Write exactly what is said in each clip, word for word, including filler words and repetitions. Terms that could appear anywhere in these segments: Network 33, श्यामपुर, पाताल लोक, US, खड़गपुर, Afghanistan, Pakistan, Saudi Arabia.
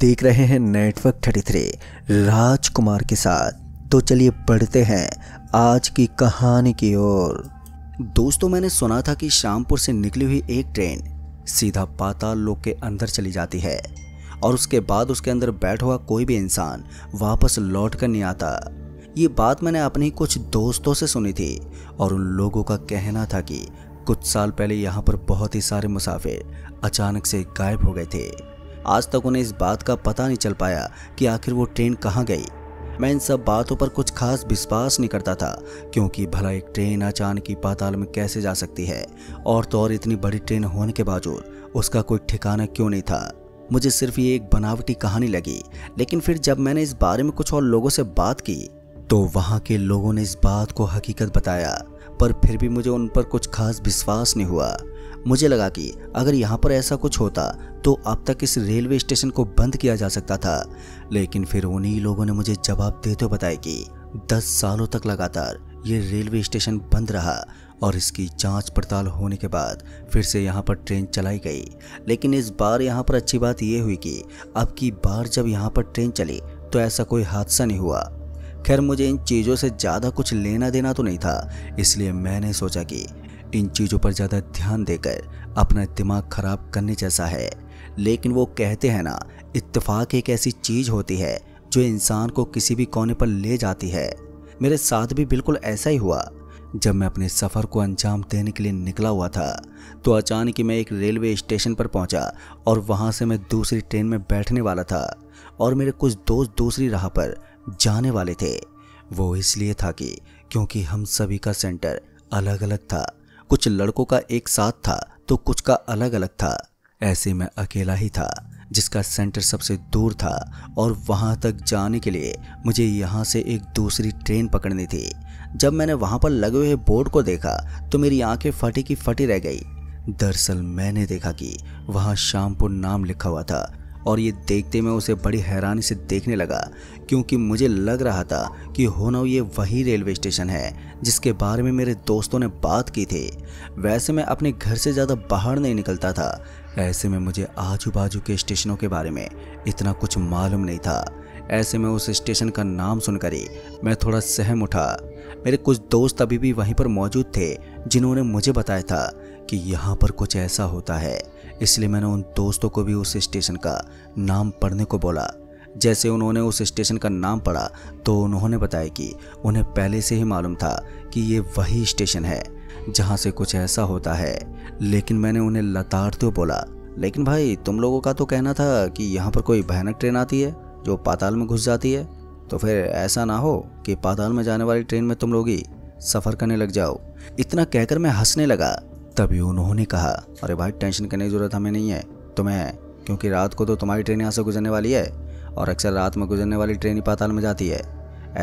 देख रहे हैं नेटवर्क तैंतीस राजकुमार के साथ। तो चलिए बढ़ते हैं आज की कहानी की ओर। दोस्तों, मैंने सुना था कि श्यामपुर से निकली हुई एक ट्रेन सीधा पाताल लोक के अंदर चली जाती है और उसके बाद उसके अंदर बैठा हुआ कोई भी इंसान वापस लौट कर नहीं आता। ये बात मैंने अपने कुछ दोस्तों से सुनी थी और उन लोगों का कहना था कि कुछ साल पहले यहाँ पर बहुत ही सारे मुसाफिर अचानक से गायब हो गए थे। आज तक उन्हें इस बात का पता नहीं चल पाया कि आखिर वो ट्रेन कहाँ गई। मैं इन सब बातों पर कुछ खास विश्वास नहीं करता था, क्योंकि भला एक ट्रेन अचानक ही पाताल में कैसे जा सकती है, और तो और इतनी बड़ी ट्रेन होने के बावजूद उसका कोई ठिकाना क्यों नहीं था। मुझे सिर्फ ये एक बनावटी कहानी लगी। लेकिन फिर जब मैंने इस बारे में कुछ और लोगों से बात की तो वहाँ के लोगों ने इस बात को हकीकत बताया, पर फिर भी मुझे उन पर कुछ खास विश्वास नहीं हुआ। मुझे लगा कि अगर यहाँ पर ऐसा कुछ होता तो अब तक इस रेलवे स्टेशन को बंद किया जा सकता था। लेकिन फिर उन्हीं लोगों ने मुझे जवाब देते हुए बताया कि दस सालों तक लगातार ये रेलवे स्टेशन बंद रहा और इसकी जांच पड़ताल होने के बाद फिर से यहाँ पर ट्रेन चलाई गई। लेकिन इस बार यहाँ पर अच्छी बात यह हुई कि अब की बार जब यहाँ पर ट्रेन चली तो ऐसा कोई हादसा नहीं हुआ। खैर, मुझे इन चीज़ों से ज़्यादा कुछ लेना देना तो नहीं था, इसलिए मैंने सोचा कि इन चीज़ों पर ज़्यादा ध्यान देकर अपना दिमाग खराब करने जैसा है। लेकिन वो कहते हैं ना, इत्तेफाक एक ऐसी चीज़ होती है जो इंसान को किसी भी कोने पर ले जाती है। मेरे साथ भी बिल्कुल ऐसा ही हुआ। जब मैं अपने सफ़र को अंजाम देने के लिए निकला हुआ था तो अचानक मैं एक रेलवे स्टेशन पर पहुंचा और वहां से मैं दूसरी ट्रेन में बैठने वाला था और मेरे कुछ दोस्त दूसरी राह पर जाने वाले थे। वो इसलिए था कि क्योंकि हम सभी का सेंटर अलग अलग था। कुछ लड़कों का एक साथ था तो कुछ का अलग अलग था। ऐसे में अकेला ही था जिसका सेंटर सबसे दूर था और वहां तक जाने के लिए मुझे यहां से एक दूसरी ट्रेन पकड़नी थी। जब मैंने वहां पर लगे हुए बोर्ड को देखा तो मेरी आंखें फटी की फटी रह गई। दरअसल मैंने देखा कि वहां श्यामपुर नाम लिखा हुआ था और ये देखते मैं उसे बड़ी हैरानी से देखने लगा, क्योंकि मुझे लग रहा था कि हो ना ये वही रेलवे स्टेशन है जिसके बारे में मेरे दोस्तों ने बात की थी। वैसे मैं अपने घर से ज़्यादा बाहर नहीं निकलता था, ऐसे में मुझे आजू बाजू के स्टेशनों के बारे में इतना कुछ मालूम नहीं था। ऐसे में उस स्टेशन का नाम सुनकर ही मैं थोड़ा सहम उठा। मेरे कुछ दोस्त अभी भी वहीं पर मौजूद थे जिन्होंने मुझे बताया था कि यहाँ पर कुछ ऐसा होता है, इसलिए मैंने उन दोस्तों को भी उस स्टेशन का नाम पढ़ने को बोला। जैसे उन्होंने उस स्टेशन का नाम पढ़ा तो उन्होंने बताया कि उन्हें पहले से ही मालूम था कि ये वही स्टेशन है जहाँ से कुछ ऐसा होता है। लेकिन मैंने उन्हें लताड़ते हुए बोला, लेकिन भाई तुम लोगों का तो कहना था कि यहाँ पर कोई भयानक ट्रेन आती है जो पाताल में घुस जाती है, तो फिर ऐसा ना हो कि पाताल में जाने वाली ट्रेन में तुम लोग ही सफ़र करने लग जाओ। इतना कहकर मैं हंसने लगा। तभी उन्होंने कहा, अरे भाई टेंशन करने की ज़रूरत हमें नहीं है तुम्हें, क्योंकि रात को तो तुम्हारी ट्रेन यहाँ से गुजरने वाली है और अक्सर रात में गुजरने वाली ट्रेन ही पाताल में जाती है।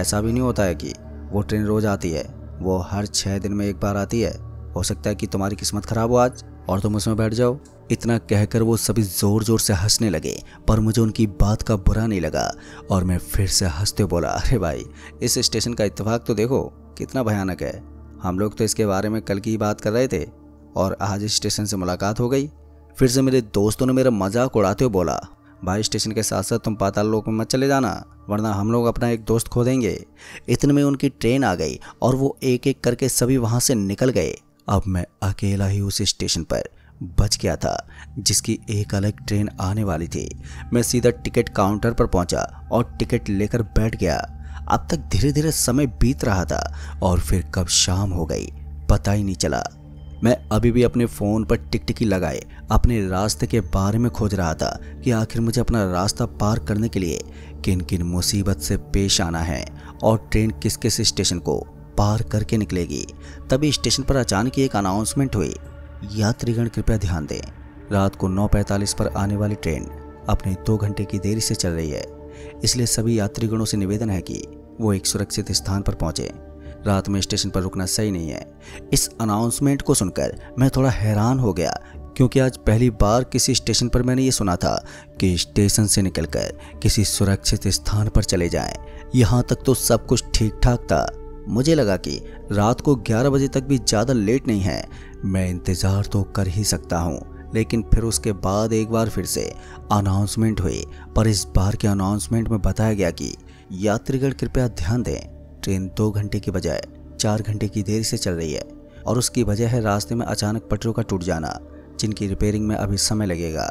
ऐसा भी नहीं होता है कि वो ट्रेन रोज़ आती है, वो हर छः दिन में एक बार आती है। हो सकता है कि तुम्हारी किस्मत ख़राब हो आज और तुम उसमें बैठ जाओ। इतना कहकर वो सभी ज़ोर ज़ोर से हंसने लगे, पर मुझे उनकी बात का बुरा नहीं लगा और मैं फिर से हंसते बोला, अरे भाई इस स्टेशन का इत्तेफाक तो देखो कितना भयानक है। हम लोग तो इसके बारे में कल की बात कर रहे थे और आज इस स्टेशन से मुलाकात हो गई। फिर से मेरे दोस्तों ने मेरा मजाक उड़ाते हुए बोला, भाई स्टेशन के साथ साथ तुम पाताल लोक में मत चले जाना, वरना हम लोग अपना एक दोस्त खो देंगे। इतने में उनकी ट्रेन आ गई और वो एक एक करके सभी वहाँ से निकल गए। अब मैं अकेला ही उस स्टेशन पर बच गया था जिसकी एक अलग ट्रेन आने वाली थी। मैं सीधा टिकट काउंटर पर पहुंचा और टिकट लेकर बैठ गया। अब तक धीरे धीरे समय बीत रहा था और फिर कब शाम हो गई पता ही नहीं चला। मैं अभी भी अपने फ़ोन पर टिकटिकी लगाए अपने रास्ते के बारे में खोज रहा था कि आखिर मुझे अपना रास्ता पार करने के लिए किन किन मुसीबत से पेश आना है और ट्रेन किस किस स्टेशन को पार करके निकलेगी। तभी स्टेशन पर अचानक एक अनाउंसमेंट हुई, यात्रीगण कृपया ध्यान दें, रात को नौ पैंतालीस पर आने वाली ट्रेन अपने दो घंटे की देरी से चल रही है, इसलिए सभी यात्रीगणों से निवेदन है कि वो एक सुरक्षित स्थान पर पहुँचें। रात में स्टेशन पर रुकना सही नहीं है। इस अनाउंसमेंट को सुनकर मैं थोड़ा हैरान हो गया, क्योंकि आज पहली बार किसी स्टेशन पर मैंने ये सुना था कि स्टेशन से निकलकर किसी सुरक्षित स्थान पर चले जाएं। यहाँ तक तो सब कुछ ठीक ठाक था। मुझे लगा कि रात को ग्यारह बजे तक भी ज़्यादा लेट नहीं है, मैं इंतज़ार तो कर ही सकता हूँ। लेकिन फिर उसके बाद एक बार फिर से अनाउंसमेंट हुई, पर इस बार के अनाउंसमेंट में बताया गया कि यात्रीगण कृपया ध्यान दें, ट्रेन दो घंटे की बजाय चार घंटे की देरी से चल रही है और उसकी वजह है रास्ते में अचानक पटरियों का टूट जाना जिनकी रिपेयरिंग में अभी समय लगेगा।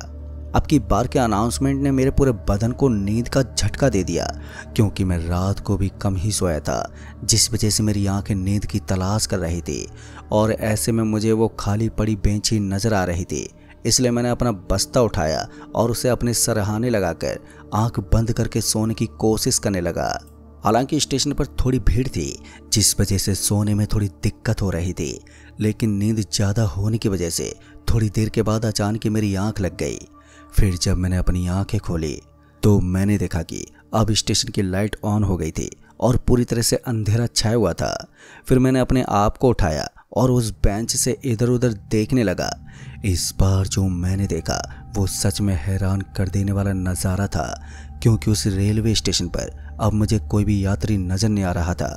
अब की बार के अनाउंसमेंट ने मेरे पूरे बदन को नींद का झटका दे दिया क्योंकि मैं रात को भी कम ही सोया था जिस वजह से मेरी आंखें नींद की तलाश कर रही थी और ऐसे में मुझे वो खाली पड़ी बेंच ही नज़र आ रही थी। इसलिए मैंने अपना बस्ता उठाया और उसे अपने सरहाने लगाकर आंख बंद करके सोने की कोशिश करने लगा। हालांकि स्टेशन पर थोड़ी भीड़ थी जिस वजह से सोने में थोड़ी दिक्कत हो रही थी, लेकिन नींद ज़्यादा होने की वजह से थोड़ी देर के बाद अचानक मेरी आँख लग गई। फिर जब मैंने अपनी आंखें खोली तो मैंने देखा कि अब स्टेशन की लाइट ऑन हो गई थी और पूरी तरह से अंधेरा छाया हुआ था। फिर मैंने अपने आप को उठाया और उस बेंच से इधर उधर देखने लगा। इस बार जो मैंने देखा वो सच में हैरान कर देने वाला नज़ारा था क्योंकि उस रेलवे स्टेशन पर अब मुझे कोई भी यात्री नज़र नहीं आ रहा था।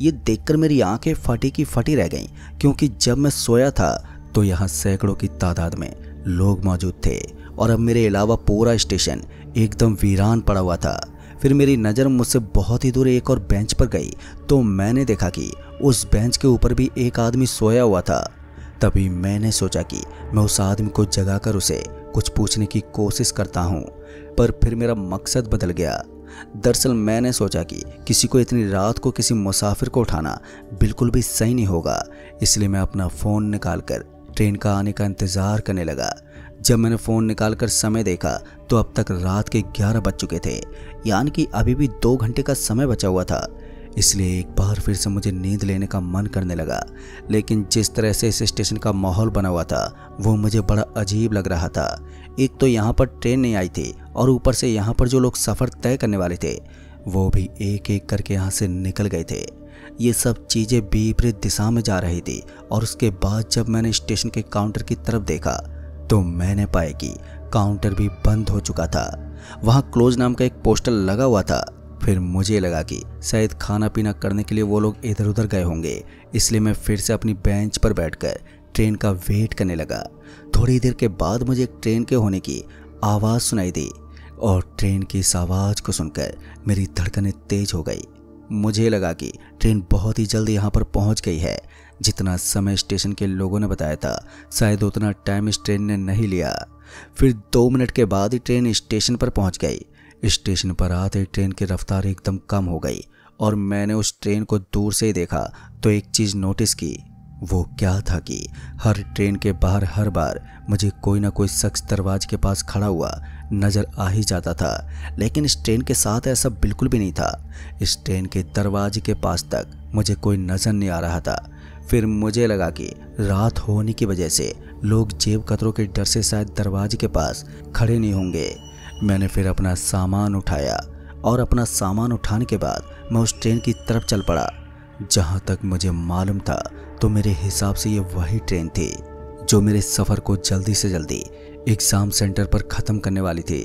ये देखकर मेरी आंखें फटी की फटी रह गईं क्योंकि जब मैं सोया था तो यहाँ सैकड़ों की तादाद में लोग मौजूद थे और अब मेरे अलावा पूरा स्टेशन एकदम वीरान पड़ा हुआ था। फिर मेरी नज़र मुझसे बहुत ही दूर एक और बेंच पर गई तो मैंने देखा कि उस बेंच के ऊपर भी एक आदमी सोया हुआ था। तभी मैंने सोचा कि मैं उस आदमी को जगाकर उसे कुछ पूछने की कोशिश करता हूँ, पर फिर मेरा मकसद बदल गया। दरअसल मैंने सोचा कि किसी को इतनी रात को किसी मुसाफिर को उठाना बिल्कुल भी सही नहीं होगा, इसलिए मैं अपना फ़ोन निकालकर ट्रेन का आने का इंतज़ार करने लगा। जब मैंने फ़ोन निकालकर समय देखा तो अब तक रात के ग्यारह बज चुके थे, यानी कि अभी भी दो घंटे का समय बचा हुआ था। इसलिए एक बार फिर से मुझे नींद लेने का मन करने लगा, लेकिन जिस तरह से इस स्टेशन का माहौल बना हुआ था वो मुझे बड़ा अजीब लग रहा था। एक तो यहाँ पर ट्रेन नहीं आई थी और ऊपर से यहाँ पर जो लोग सफ़र तय करने वाले थे वो भी एक एक करके यहाँ से निकल गए थे। ये सब चीज़ें विपरीत दिशा में जा रही थी और उसके बाद जब मैंने स्टेशन के काउंटर की तरफ देखा तो मैंने पाया कि काउंटर भी बंद हो चुका था। वहाँ क्लोज नाम का एक पोस्टर लगा हुआ था। फिर मुझे लगा कि शायद खाना पीना करने के लिए वो लोग इधर उधर गए होंगे, इसलिए मैं फिर से अपनी बेंच पर बैठकर ट्रेन का वेट करने लगा। थोड़ी देर के बाद मुझे एक ट्रेन के होने की आवाज़ सुनाई दी और ट्रेन की इस आवाज़ को सुनकर मेरी धड़कनें तेज हो गई। मुझे लगा कि ट्रेन बहुत ही जल्द यहाँ पर पहुँच गई है। जितना समय स्टेशन के लोगों ने बताया था शायद उतना टाइम इस ट्रेन ने नहीं लिया। फिर दो मिनट के बाद ही ट्रेन स्टेशन पर पहुंच गई। स्टेशन पर आते ही ट्रेन की रफ्तार एकदम कम हो गई और मैंने उस ट्रेन को दूर से ही देखा तो एक चीज़ नोटिस की। वो क्या था कि हर ट्रेन के बाहर हर बार मुझे कोई ना कोई शख्स दरवाजे के पास खड़ा हुआ नज़र आ ही जाता था, लेकिन इस ट्रेन के साथ ऐसा बिल्कुल भी नहीं था। इस ट्रेन के दरवाजे के पास तक मुझे कोई नज़र नहीं आ रहा था। फिर मुझे लगा कि रात होने की वजह से लोग जेब कतरों के डर से शायद दरवाजे के पास खड़े नहीं होंगे। मैंने फिर अपना सामान उठाया और अपना सामान उठाने के बाद मैं उस ट्रेन की तरफ चल पड़ा। जहाँ तक मुझे मालूम था तो मेरे हिसाब से ये वही ट्रेन थी जो मेरे सफ़र को जल्दी से जल्दी एग्ज़ाम सेंटर पर ख़त्म करने वाली थी।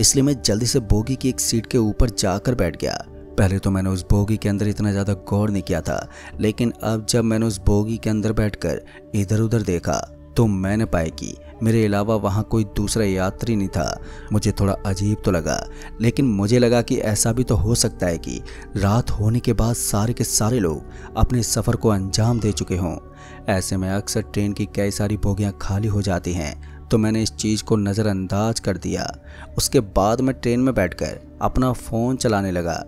इसलिए मैं जल्दी से बोगी की एक सीट के ऊपर जाकर बैठ गया। पहले तो मैंने उस बोगी के अंदर इतना ज़्यादा गौर नहीं किया था, लेकिन अब जब मैंने उस बोगी के अंदर बैठकर इधर उधर देखा तो मैंने पाया कि मेरे अलावा वहाँ कोई दूसरा यात्री नहीं था। मुझे थोड़ा अजीब तो लगा, लेकिन मुझे लगा कि ऐसा भी तो हो सकता है कि रात होने के बाद सारे के सारे लोग अपने सफ़र को अंजाम दे चुके हों। ऐसे में अक्सर ट्रेन की कई सारी बोगियाँ खाली हो जाती हैं, तो मैंने इस चीज़ को नज़रअंदाज कर दिया। उसके बाद मैं ट्रेन में बैठ कर अपना फ़ोन चलाने लगा।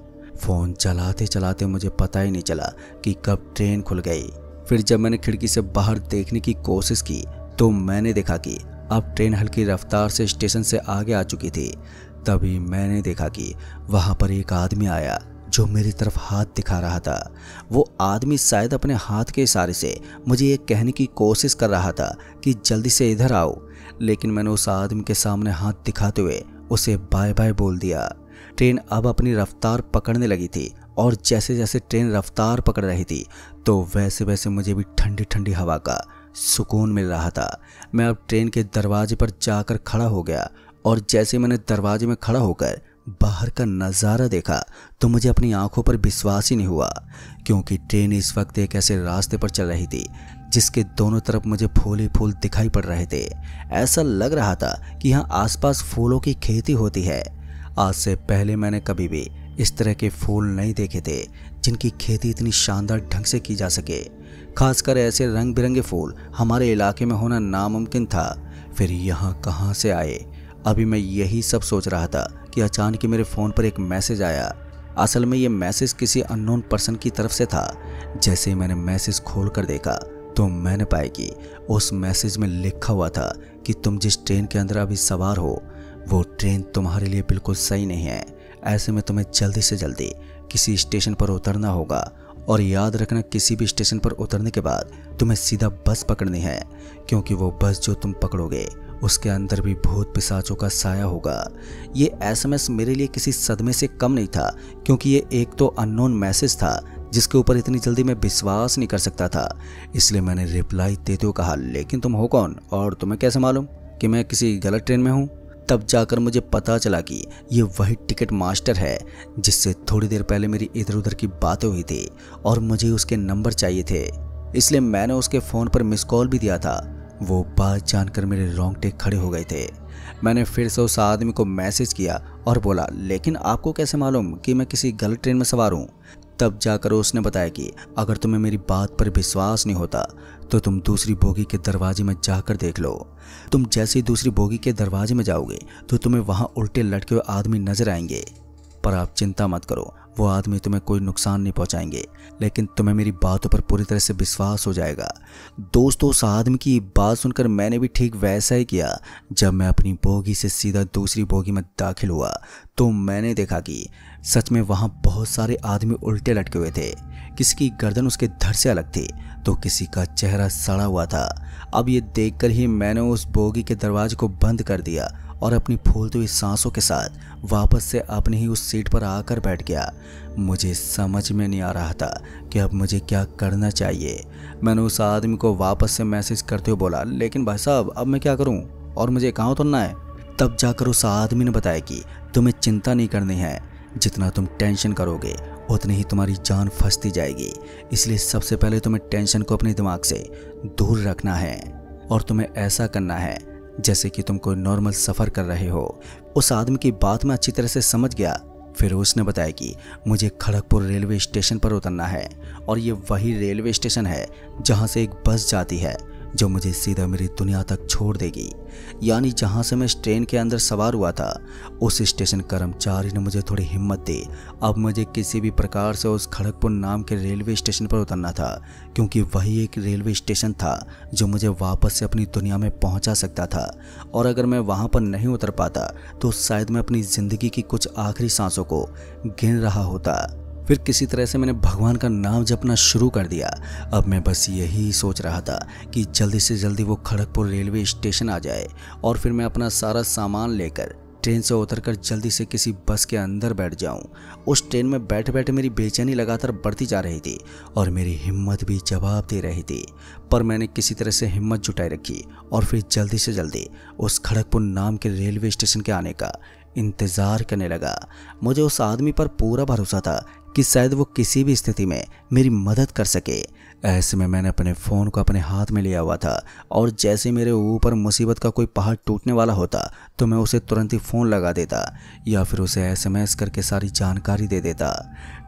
फ़ोन चलाते चलाते मुझे पता ही नहीं चला कि कब ट्रेन खुल गई। फिर जब मैंने खिड़की से बाहर देखने की कोशिश की तो मैंने देखा कि अब ट्रेन हल्की रफ्तार से स्टेशन से आगे आ चुकी थी। तभी मैंने देखा कि वहाँ पर एक आदमी आया जो मेरी तरफ हाथ दिखा रहा था। वो आदमी शायद अपने हाथ के इशारे से मुझे ये कहने की कोशिश कर रहा था कि जल्दी से इधर आओ, लेकिन मैंने उस आदमी के सामने हाथ दिखाते हुए उसे बाय बाय बोल दिया। ट्रेन अब अपनी रफ्तार पकड़ने लगी थी और जैसे जैसे ट्रेन रफ्तार पकड़ रही थी तो वैसे वैसे मुझे भी ठंडी ठंडी हवा का सुकून मिल रहा था। मैं अब ट्रेन के दरवाजे पर जाकर खड़ा हो गया और जैसे मैंने दरवाजे में खड़ा होकर बाहर का नज़ारा देखा तो मुझे अपनी आंखों पर विश्वास ही नहीं हुआ, क्योंकि ट्रेन इस वक्त एक ऐसे रास्ते पर चल रही थी जिसके दोनों तरफ मुझे फूल ही फूल दिखाई पड़ रहे थे। ऐसा लग रहा था कि यहाँ आसपास फूलों की खेती होती है। आज से पहले मैंने कभी भी इस तरह के फूल नहीं देखे थे जिनकी खेती इतनी शानदार ढंग से की जा सके। खासकर ऐसे रंग बिरंगे फूल हमारे इलाके में होना नामुमकिन था। फिर यहाँ कहाँ से आए, अभी मैं यही सब सोच रहा था कि अचानक मेरे फ़ोन पर एक मैसेज आया। असल में ये मैसेज किसी अननोन पर्सन की तरफ से था। जैसे ही मैंने मैसेज खोल कर देखा तो मैंने पाया कि उस मैसेज में लिखा हुआ था कि तुम जिस ट्रेन के अंदर अभी सवार हो वो ट्रेन तुम्हारे लिए बिल्कुल सही नहीं है। ऐसे में तुम्हें जल्दी से जल्दी किसी स्टेशन पर उतरना होगा और याद रखना, किसी भी स्टेशन पर उतरने के बाद तुम्हें सीधा बस पकड़नी है, क्योंकि वो बस जो तुम पकड़ोगे उसके अंदर भी भूत पिशाचों का साया होगा। ये एसएमएस मेरे लिए किसी सदमे से कम नहीं था, क्योंकि ये एक तो अननोन मैसेज था जिसके ऊपर इतनी जल्दी मैं विश्वास नहीं कर सकता था। इसलिए मैंने रिप्लाई देते हुए कहा, लेकिन तुम हो कौन और तुम्हें कैसे मालूम कि मैं किसी गलत ट्रेन में हूँ। तब जाकर मुझे पता चला कि ये वही टिकट मास्टर है जिससे थोड़ी देर पहले मेरी इधर उधर की बातें हुई थी और मुझे उसके नंबर चाहिए थे। इसलिए मैंने उसके फ़ोन पर मिस कॉल भी दिया था। वो बात जानकर मेरे रोंगटे खड़े हो गए थे। मैंने फिर से उस आदमी को मैसेज किया और बोला, लेकिन आपको कैसे मालूम कि मैं किसी गलत ट्रेन में सवार हूँ। तब जाकर उसने बताया कि अगर तुम्हें मेरी बात पर विश्वास नहीं होता तो तुम दूसरी बोगी के दरवाजे में जाकर देख लो। तुम जैसे ही दूसरी बोगी के दरवाजे में जाओगे तो तुम्हें वहां उल्टे लटके हुए आदमी नजर आएंगे, पर आप चिंता मत करो, वो आदमी तुम्हें कोई नुकसान नहीं पहुंचाएंगे, लेकिन तुम्हें मेरी बातों पर पूरी तरह से विश्वास हो जाएगा। दोस्तों, उस आदमी की बात सुनकर मैंने भी ठीक वैसा ही किया। जब मैं अपनी बोगी से सीधा दूसरी बोगी में दाखिल हुआ तो मैंने देखा कि सच में वहाँ बहुत सारे आदमी उल्टे लटके हुए थे। किसी की गर्दन उसके धड़ से अलग थी तो किसी का चेहरा सड़ा हुआ था। अब ये देखकर ही मैंने उस बोगी के दरवाजे को बंद कर दिया और अपनी फूलती हुई सांसों के साथ वापस से अपनी ही उस सीट पर आकर बैठ गया। मुझे समझ में नहीं आ रहा था कि अब मुझे क्या करना चाहिए। मैंने उस आदमी को वापस से मैसेज करते हुए बोला, लेकिन भाई साहब अब मैं क्या करूं और मुझे कहाँ उतरना है। तब जाकर उस आदमी ने बताया कि तुम्हें चिंता नहीं करनी है, जितना तुम टेंशन करोगे उतनी ही तुम्हारी जान फंसती जाएगी, इसलिए सबसे पहले तुम्हें टेंशन को अपने दिमाग से दूर रखना है और तुम्हें ऐसा करना है जैसे कि तुम कोई नॉर्मल सफ़र कर रहे हो। उस आदमी की बात मैं अच्छी तरह से समझ गया। फिर उसने बताया कि मुझे खड़गपुर रेलवे स्टेशन पर उतरना है और ये वही रेलवे स्टेशन है जहाँ से एक बस जाती है जो मुझे सीधा मेरी दुनिया तक छोड़ देगी। यानी जहाँ से मैं इस ट्रेन के अंदर सवार हुआ था उस स्टेशन कर्मचारी ने मुझे थोड़ी हिम्मत दी। अब मुझे किसी भी प्रकार से उस खड़गपुर नाम के रेलवे स्टेशन पर उतरना था, क्योंकि वही एक रेलवे स्टेशन था जो मुझे वापस से अपनी दुनिया में पहुँचा सकता था। और अगर मैं वहाँ पर नहीं उतर पाता तो शायद मैं अपनी ज़िंदगी की कुछ आखिरी सांसों को गिन रहा होता। फिर किसी तरह से मैंने भगवान का नाम जपना शुरू कर दिया। अब मैं बस यही सोच रहा था कि जल्दी से जल्दी वो खड़गपुर रेलवे स्टेशन आ जाए और फिर मैं अपना सारा सामान लेकर ट्रेन से उतरकर जल्दी से किसी बस के अंदर बैठ जाऊं। उस ट्रेन में बैठे बैठे मेरी बेचैनी लगातार बढ़ती जा रही थी और मेरी हिम्मत भी जवाब दे रही थी, पर मैंने किसी तरह से हिम्मत जुटाई रखी और फिर जल्दी से जल्दी उस खड़गपुर नाम के रेलवे स्टेशन के आने का इंतज़ार करने लगा। मुझे उस आदमी पर पूरा भरोसा था कि शायद वो किसी भी स्थिति में मेरी मदद कर सके। ऐसे में मैंने अपने फ़ोन को अपने हाथ में लिया हुआ था और जैसे मेरे ऊपर मुसीबत का कोई पहाड़ टूटने वाला होता तो मैं उसे तुरंत ही फ़ोन लगा देता या फिर उसे एसएमएस करके सारी जानकारी दे देता।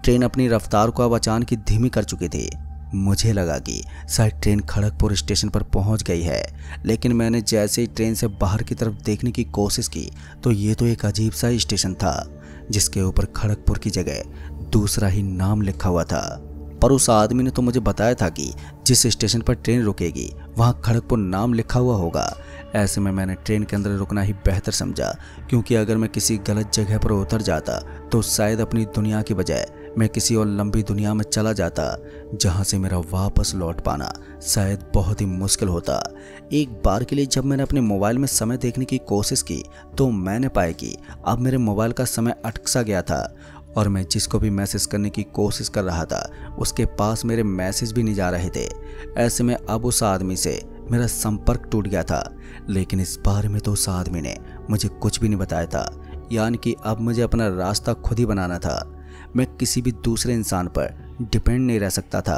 ट्रेन अपनी रफ्तार को अब अचानक धीमी कर चुकी थी। मुझे लगा कि शायद ट्रेन खड़गपुर स्टेशन पर पहुंच गई है, लेकिन मैंने जैसे ही ट्रेन से बाहर की तरफ देखने की कोशिश की तो ये तो एक अजीब सा स्टेशन था जिसके ऊपर खड़गपुर की जगह दूसरा ही नाम लिखा हुआ था। पर उस आदमी ने तो मुझे बताया था कि जिस स्टेशन पर ट्रेन रुकेगी वहाँ खड़गपुर नाम लिखा हुआ होगा। ऐसे में मैंने ट्रेन के अंदर रुकना ही बेहतर समझा, क्योंकि अगर मैं किसी गलत जगह पर उतर जाता तो शायद अपनी दुनिया की बजाय मैं किसी और लंबी दुनिया में चला जाता जहाँ से मेरा वापस लौट पाना शायद बहुत ही मुश्किल होता। एक बार के लिए जब मैंने अपने मोबाइल में समय देखने की कोशिश की तो मैंने पाया कि अब मेरे मोबाइल का समय अटक सा गया था और मैं जिसको भी मैसेज करने की कोशिश कर रहा था उसके पास मेरे मैसेज भी नहीं जा रहे थे। ऐसे में अब उस आदमी से मेरा संपर्क टूट गया था, लेकिन इस बारे में तो उस आदमी ने मुझे कुछ भी नहीं बताया था। यानी कि अब मुझे अपना रास्ता खुद ही बनाना था। मैं किसी भी दूसरे इंसान पर डिपेंड नहीं रह सकता था।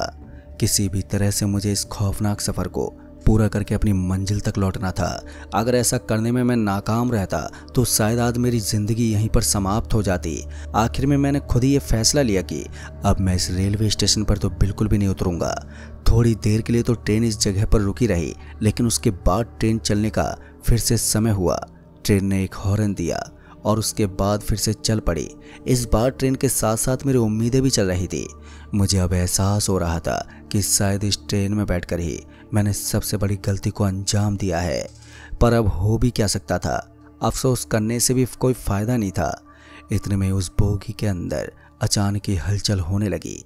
किसी भी तरह से मुझे इस खौफनाक सफ़र को पूरा करके अपनी मंजिल तक लौटना था। अगर ऐसा करने में मैं नाकाम रहता तो शायद आज मेरी ज़िंदगी यहीं पर समाप्त हो जाती। आखिर में मैंने खुद ही ये फैसला लिया कि अब मैं इस रेलवे स्टेशन पर तो बिल्कुल भी नहीं उतरूँगा। थोड़ी देर के लिए तो ट्रेन इस जगह पर रुकी रही, लेकिन उसके बाद ट्रेन चलने का फिर से समय हुआ। ट्रेन ने एक हॉर्न दिया और उसके बाद फिर से चल पड़ी। इस बार ट्रेन के साथ साथ मेरी उम्मीदें भी चल रही थी। मुझे अब एहसास हो रहा था कि शायद इस ट्रेन में बैठकर ही मैंने सबसे बड़ी गलती को अंजाम दिया है, पर अब हो भी क्या सकता था। अफसोस करने से भी कोई फ़ायदा नहीं था। इतने में उस बोगी के अंदर अचानक ही हलचल होने लगी।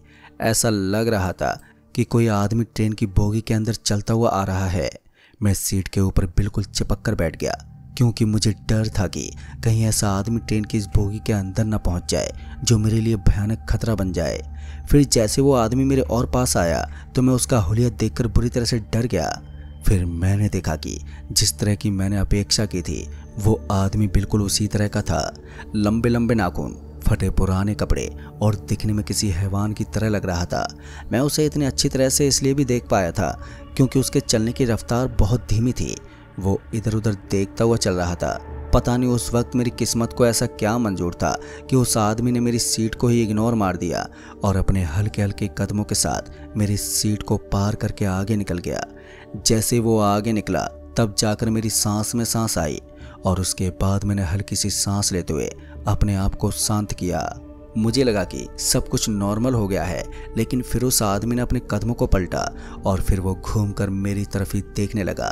ऐसा लग रहा था कि कोई आदमी ट्रेन की बोगी के अंदर चलता हुआ आ रहा है। मैं सीट के ऊपर बिल्कुल चिपक कर बैठ गया, क्योंकि मुझे डर था कि कहीं ऐसा आदमी ट्रेन की इस बोगी के अंदर न पहुंच जाए जो मेरे लिए भयानक खतरा बन जाए। फिर जैसे वो आदमी मेरे और पास आया तो मैं उसका हुलिया देखकर बुरी तरह से डर गया। फिर मैंने देखा कि जिस तरह की मैंने अपेक्षा की थी वो आदमी बिल्कुल उसी तरह का था। लंबे लंबे नाखून, फटे पुराने कपड़े और दिखने में किसी हैवान की तरह लग रहा था। मैं उसे इतनी अच्छी तरह से इसलिए भी देख पाया था क्योंकि उसके चलने की रफ्तार बहुत धीमी थी। वो इधर उधर देखता हुआ चल रहा था। पता नहीं उस वक्त मेरी किस्मत को ऐसा क्या मंजूर था कि उस आदमी ने मेरी सीट को ही इग्नोर मार दिया और अपने हल्के हल्के कदमों के साथ मेरी सीट को पार करके आगे निकल गया। जैसे वो आगे निकला तब जाकर मेरी सांस में सांस आई और उसके बाद मैंने हल्की सी सांस लेते हुए अपने आप को शांत किया। मुझे लगा कि सब कुछ नॉर्मल हो गया है, लेकिन फिर उस आदमी ने अपने कदमों को पलटा और फिर वो घूमकर मेरी तरफ ही देखने लगा।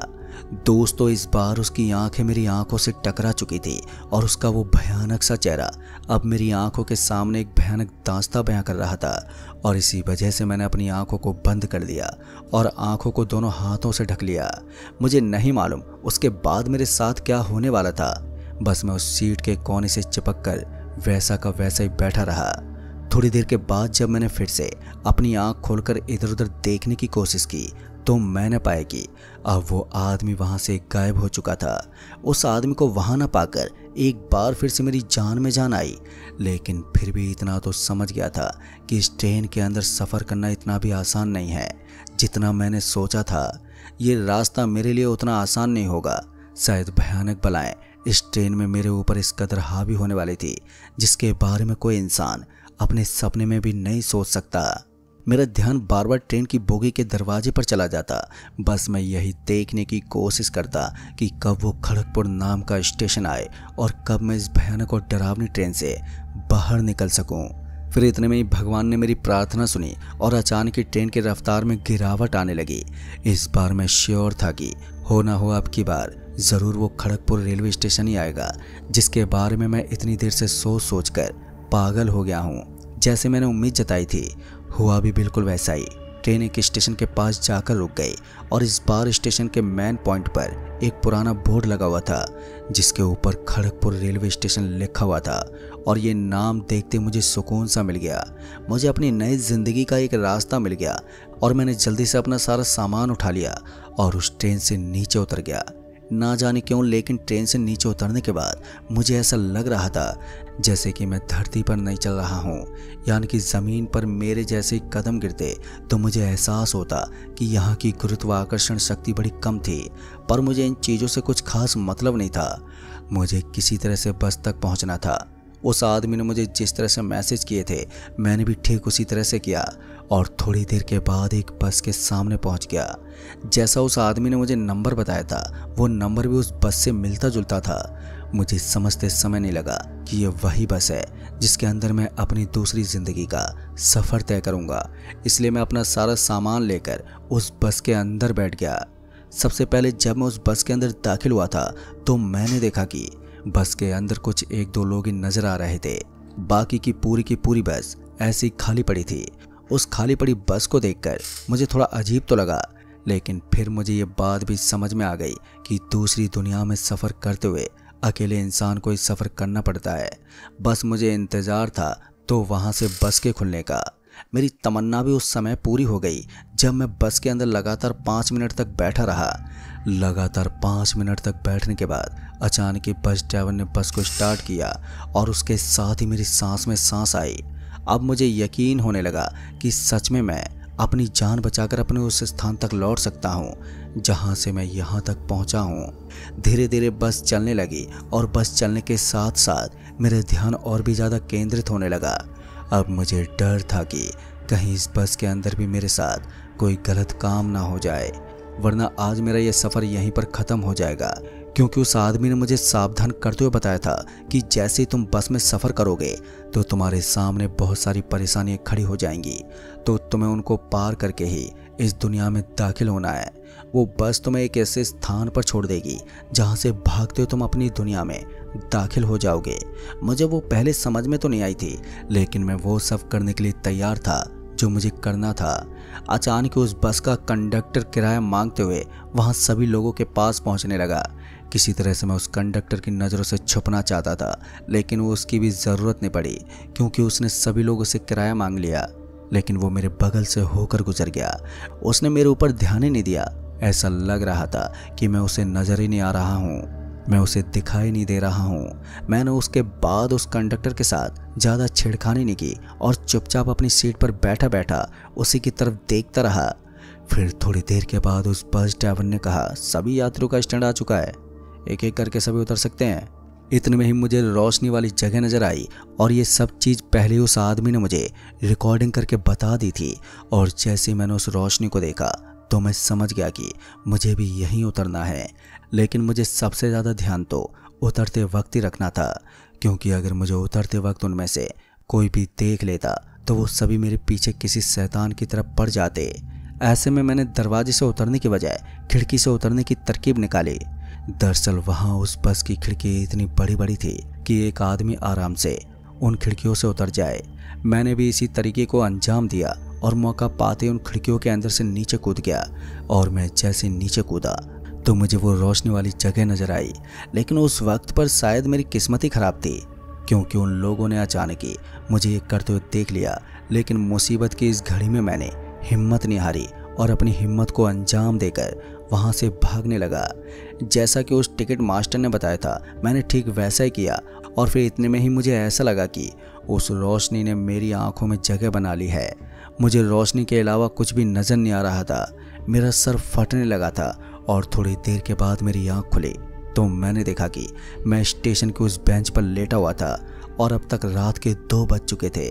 दोस्तों, इस बार उसकी आंखें मेरी आंखों से टकरा चुकी थी और उसका वो भयानक सा चेहरा अब मेरी आंखों के सामने एक भयानक दास्तां बयां कर रहा था। और इसी वजह से मैंने अपनी आंखों को बंद कर दिया और आंखों को दोनों हाथों से ढक लिया। मुझे नहीं मालूम उसके बाद मेरे साथ क्या होने वाला था। बस मैं उस सीट के कोने से चिपक कर वैसा का वैसा ही बैठा रहा। थोड़ी देर के बाद जब मैंने फिर से अपनी आंख खोलकर इधर उधर देखने की कोशिश की तो मैंने पाया कि अब वो आदमी वहाँ से गायब हो चुका था। उस आदमी को वहाँ न पाकर एक बार फिर से मेरी जान में जान आई, लेकिन फिर भी इतना तो समझ गया था कि इस ट्रेन के अंदर सफ़र करना इतना भी आसान नहीं है जितना मैंने सोचा था। ये रास्ता मेरे लिए उतना आसान नहीं होगा। शायद भयानक बलाएँ इस ट्रेन में मेरे ऊपर इस कदर हावी होने वाली थी जिसके बारे में कोई इंसान अपने सपने में भी नहीं सोच सकता। मेरा ध्यान बार बार ट्रेन की बोगी के दरवाजे पर चला जाता। बस मैं यही देखने की कोशिश करता कि कब वो खड़गपुर नाम का स्टेशन आए और कब मैं इस भयानक और डरावनी ट्रेन से बाहर निकल सकूं। फिर इतने में ही भगवान ने मेरी प्रार्थना सुनी और अचानक ही ट्रेन की रफ्तार में गिरावट आने लगी। इस बार मैं श्योर था कि हो ना हो अब की बार ज़रूर वो खड़गपुर रेलवे स्टेशन ही आएगा जिसके बारे में मैं इतनी देर से सोच सोच कर पागल हो गया हूँ। जैसे मैंने उम्मीद जताई थी हुआ भी बिल्कुल वैसा ही। ट्रेन एक स्टेशन के पास जाकर रुक गई और इस बार स्टेशन के मेन पॉइंट पर एक पुराना बोर्ड लगा हुआ था जिसके ऊपर खड़गपुर रेलवे स्टेशन लिखा हुआ था। और ये नाम देखते मुझे सुकून सा मिल गया। मुझे अपनी नई ज़िंदगी का एक रास्ता मिल गया और मैंने जल्दी से अपना सारा सामान उठा लिया और उस ट्रेन से नीचे उतर गया। ना जाने क्यों, लेकिन ट्रेन से नीचे उतरने के बाद मुझे ऐसा लग रहा था जैसे कि मैं धरती पर नहीं चल रहा हूँ। यानी कि ज़मीन पर मेरे जैसे कदम गिरते तो मुझे एहसास होता कि यहाँ की गुरुत्वाकर्षण शक्ति बड़ी कम थी, पर मुझे इन चीज़ों से कुछ खास मतलब नहीं था। मुझे किसी तरह से बस तक पहुँचना था। उस आदमी ने मुझे जिस तरह से मैसेज किए थे मैंने भी ठीक उसी तरह से किया और थोड़ी देर के बाद एक बस के सामने पहुंच गया। जैसा उस आदमी ने मुझे नंबर बताया था वो नंबर भी उस बस से मिलता जुलता था। मुझे समझते समय नहीं लगा कि ये वही बस है जिसके अंदर मैं अपनी दूसरी ज़िंदगी का सफ़र तय करूँगा। इसलिए मैं अपना सारा सामान लेकर उस बस के अंदर बैठ गया। सबसे पहले जब मैं उस बस के अंदर दाखिल हुआ था तो मैंने देखा कि बस के अंदर कुछ एक दो लोग ही नज़र आ रहे थे। बाकी की पूरी की पूरी बस ऐसी खाली पड़ी थी। उस खाली पड़ी बस को देखकर मुझे थोड़ा अजीब तो लगा, लेकिन फिर मुझे ये बात भी समझ में आ गई कि दूसरी दुनिया में सफ़र करते हुए अकेले इंसान को ही सफ़र करना पड़ता है। बस मुझे इंतज़ार था तो वहाँ से बस के खुलने का। मेरी तमन्ना भी उस समय पूरी हो गई जब मैं बस के अंदर लगातार पाँच मिनट तक बैठा रहा। लगातार पाँच मिनट तक बैठने के बाद अचानक ही बस ड्राइवर ने बस को स्टार्ट किया और उसके साथ ही मेरी सांस में सांस आई। अब मुझे यकीन होने लगा कि सच में मैं अपनी जान बचाकर अपने उस स्थान तक लौट सकता हूँ जहाँ से मैं यहाँ तक पहुँचा हूँ। धीरे धीरे बस चलने लगी और बस चलने के साथ साथ मेरा ध्यान और भी ज़्यादा केंद्रित होने लगा। अब मुझे डर था कि कहीं इस बस के अंदर भी मेरे साथ कोई गलत काम ना हो जाए, वरना आज मेरा यह सफ़र यहीं पर ख़त्म हो जाएगा, क्योंकि उस आदमी ने मुझे सावधान करते हुए बताया था कि जैसे ही तुम बस में सफ़र करोगे तो तुम्हारे सामने बहुत सारी परेशानियां खड़ी हो जाएंगी, तो तुम्हें उनको पार करके ही इस दुनिया में दाखिल होना है। वो बस तुम्हें एक ऐसे स्थान पर छोड़ देगी जहाँ से भागते हुए तुम अपनी दुनिया में दाखिल हो जाओगे। मुझे वो पहले समझ में तो नहीं आई थी, लेकिन मैं वो सब करने के लिए तैयार था जो मुझे करना था। अचानक उस बस का कंडक्टर किराया मांगते हुए वहाँ सभी लोगों के पास पहुँचने लगा। किसी तरह से मैं उस कंडक्टर की नज़रों से छुपना चाहता था, लेकिन वो उसकी भी ज़रूरत नहीं पड़ी क्योंकि उसने सभी लोगों से किराया मांग लिया, लेकिन वो मेरे बगल से होकर गुजर गया। उसने मेरे ऊपर ध्यान ही नहीं दिया। ऐसा लग रहा था कि मैं उसे नज़र ही नहीं आ रहा हूँ, मैं उसे दिखाई नहीं दे रहा हूँ। मैंने उसके बाद उस कंडक्टर के साथ ज़्यादा छेड़खानी नहीं की और चुपचाप अपनी सीट पर बैठा बैठा उसी की तरफ देखता रहा। फिर थोड़ी देर के बाद उस बस ड्राइवर ने कहा, सभी यात्रियों का स्टैंड आ चुका है, एक एक करके सभी उतर सकते हैं। इतने में ही मुझे रोशनी वाली जगह नज़र आई और ये सब चीज़ पहले उस आदमी ने मुझे रिकॉर्डिंग करके बता दी थी, और जैसे मैंने उस रोशनी को देखा तो मैं समझ गया कि मुझे भी यहीं उतरना है। लेकिन मुझे सबसे ज़्यादा ध्यान तो उतरते वक्त ही रखना था, क्योंकि अगर मुझे उतरते वक्त उनमें से कोई भी देख लेता तो वो सभी मेरे पीछे किसी शैतान की तरफ पड़ जाते। ऐसे में मैंने दरवाजे से उतरने की बजाय खिड़की से उतरने की तरकीब निकाली। दरअसल वहाँ उस बस की खिड़की इतनी बड़ी बड़ी थी कि एक आदमी आराम से उन खिड़कियों से उतर जाए। मैंने भी इसी तरीके को अंजाम दिया और मौका पाते उन खिड़कियों के अंदर से नीचे कूद गया, और मैं जैसे नीचे कूदा तो मुझे वो रोशनी वाली जगह नज़र आई। लेकिन उस वक्त पर शायद मेरी किस्मत ही ख़राब थी, क्योंकि उन लोगों ने अचानक ही मुझे ये करते हुए देख लिया। लेकिन मुसीबत की इस घड़ी में मैंने हिम्मत नहीं हारी और अपनी हिम्मत को अंजाम देकर वहाँ से भागने लगा। जैसा कि उस टिकट मास्टर ने बताया था, मैंने ठीक वैसा ही किया, और फिर इतने में ही मुझे ऐसा लगा कि उस रोशनी ने मेरी आंखों में जगह बना ली है। मुझे रोशनी के अलावा कुछ भी नज़र नहीं आ रहा था। मेरा सर फटने लगा था और थोड़ी देर के बाद मेरी आंख खुली तो मैंने देखा कि मैं स्टेशन के उस बेंच पर लेटा हुआ था और अब तक रात के दो बज चुके थे।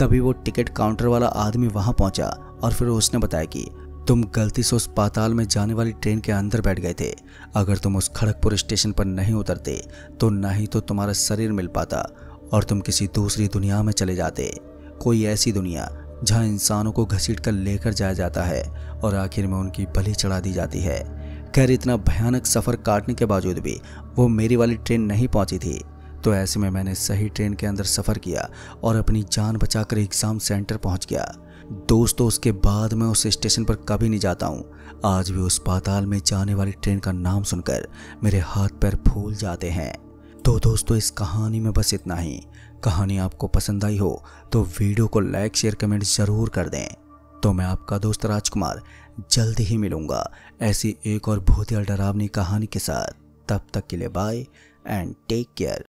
तभी वो टिकट काउंटर वाला आदमी वहाँ पहुँचा और फिर उसने बताया कि तुम गलती से उस पाताल में जाने वाली ट्रेन के अंदर बैठ गए थे। अगर तुम उस खड़गपुर स्टेशन पर नहीं उतरते तो ना ही तो तुम्हारा शरीर मिल पाता और तुम किसी दूसरी दुनिया में चले जाते, कोई ऐसी दुनिया जहाँ इंसानों को घसीट कर लेकर जाया जाता है और आखिर में उनकी बलि चढ़ा दी जाती है। खैर, इतना भयानक सफ़र काटने के बावजूद भी वो मेरी वाली ट्रेन नहीं पहुँची थी, तो ऐसे में मैंने सही ट्रेन के अंदर सफ़र किया और अपनी जान बचाकर एग्ज़ाम सेंटर पहुँच गया। दोस्तों, उसके बाद मैं उस स्टेशन पर कभी नहीं जाता हूँ। आज भी उस पाताल में जाने वाली ट्रेन का नाम सुनकर मेरे हाथ पैर फूल जाते हैं। तो दोस्तों, इस कहानी में बस इतना ही। कहानी आपको पसंद आई हो तो वीडियो को लाइक शेयर कमेंट ज़रूर कर दें। तो मैं आपका दोस्त राजकुमार जल्द ही मिलूँगा ऐसी एक और भूतिया डरावनी कहानी के साथ। तब तक के लिए बाय एंड टेक केयर।